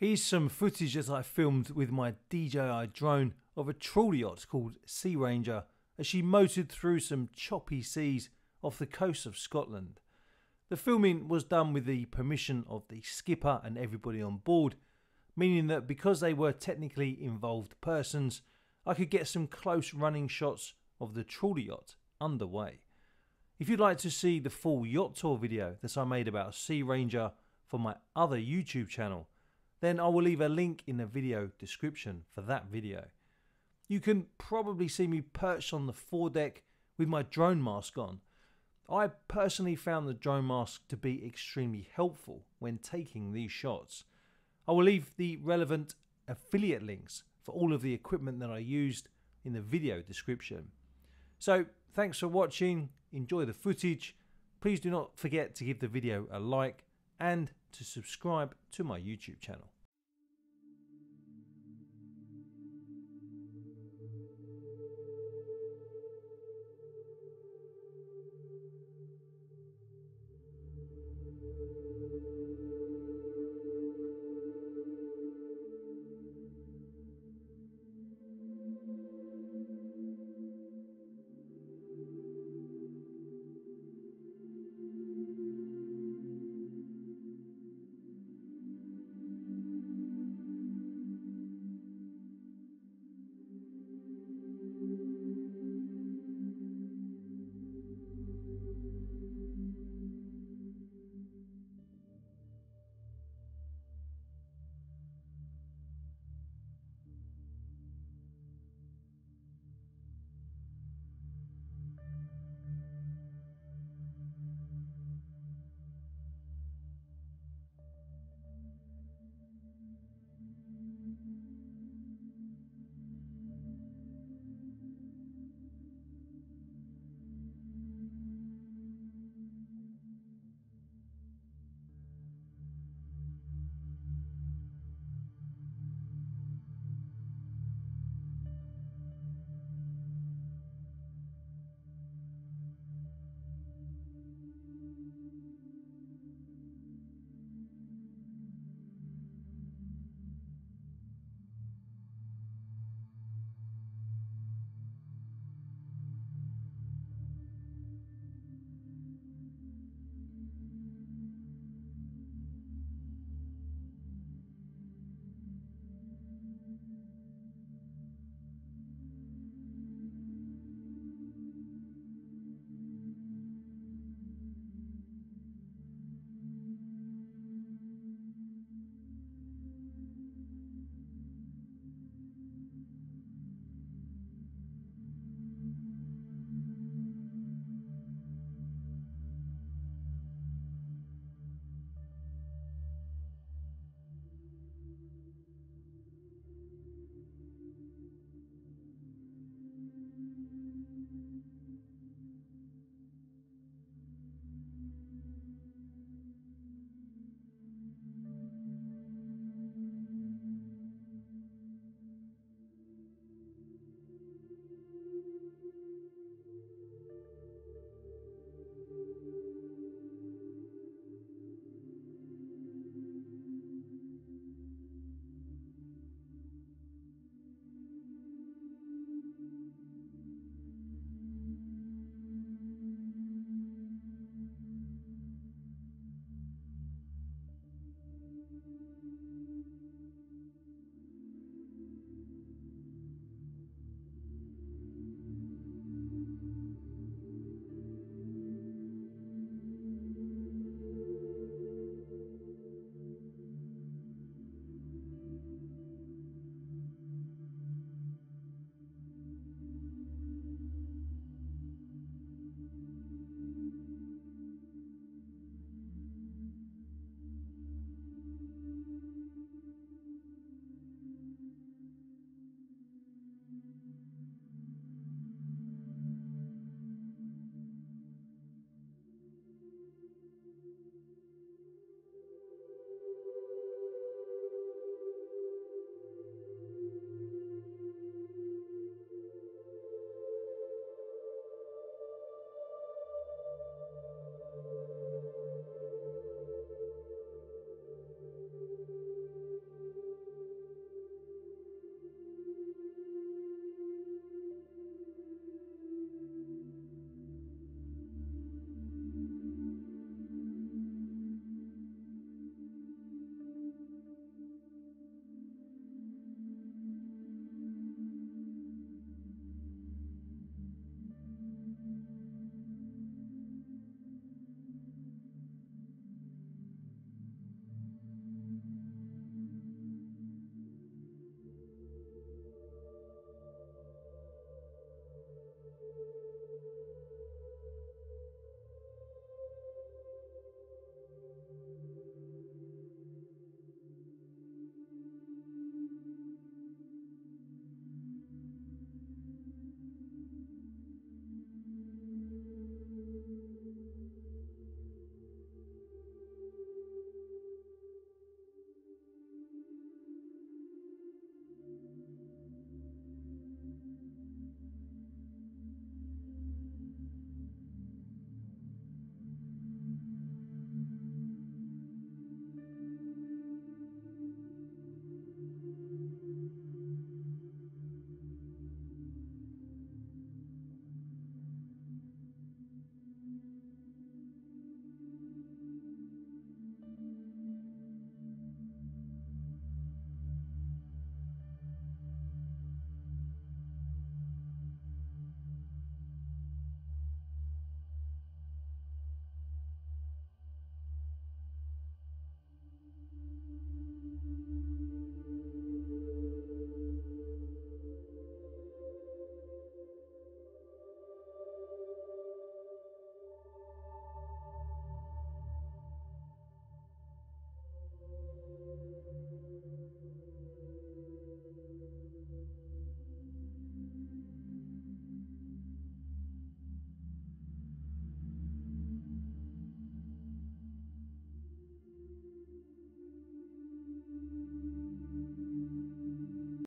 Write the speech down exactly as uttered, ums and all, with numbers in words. Here's some footage that I filmed with my D J I drone of a trawler yacht called Sea Ranger as she motored through some choppy seas off the coast of Scotland. The filming was done with the permission of the skipper and everybody on board, meaning that because they were technically involved persons, I could get some close running shots of the trawler yacht underway. If you'd like to see the full yacht tour video that I made about Sea Ranger for my other YouTube channel, then I will leave a link in the video description for that video. You can probably see me perched on the foredeck with my drone mask on. I personally found the drone mask to be extremely helpful when taking these shots. I will leave the relevant affiliate links for all of the equipment that I used in the video description. So thanks for watching, enjoy the footage, please do not forget to give the video a like and to subscribe to my YouTube channel.